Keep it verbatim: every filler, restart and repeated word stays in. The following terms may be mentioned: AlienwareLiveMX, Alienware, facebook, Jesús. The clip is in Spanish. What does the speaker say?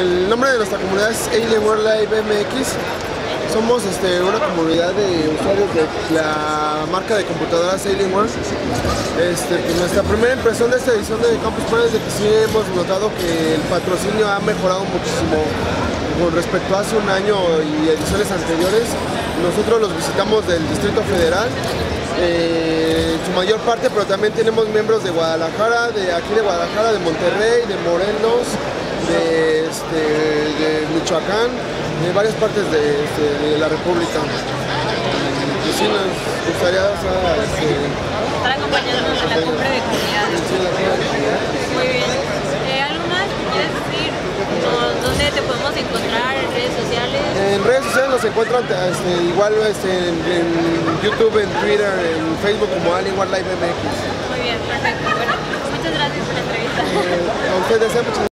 El nombre de nuestra comunidad es AlienwareLiveMX. Somos este, una comunidad de usuarios de la marca de computadoras Alienware. Este, pues nuestra primera impresión de esta edición de Campus Party es de que sí hemos notado que el patrocinio ha mejorado muchísimo con respecto a hace un año y ediciones anteriores. Nosotros los visitamos del Distrito Federal, eh, en su mayor parte, pero también tenemos miembros de Guadalajara, de aquí de Guadalajara, de Monterrey, de Morelos, de, este, de Michoacán, de varias partes de, de, de la República. Y sí nos gustaría, o sea, este, estar acompañándonos en la cumbre de comunidades. Sí, la cumbre de comunidades. Muy bien. Eh, ¿Algo más que quieras decir? ¿Dónde te podemos encontrar? ¿En redes sociales? En redes sociales nos encuentran este, igual este, en, en YouTube, en Twitter, en Facebook como AlienwareLiveMX. Muy bien, perfecto. Bueno, muchas gracias por la entrevista. Eh, a ustedes, muchas gracias.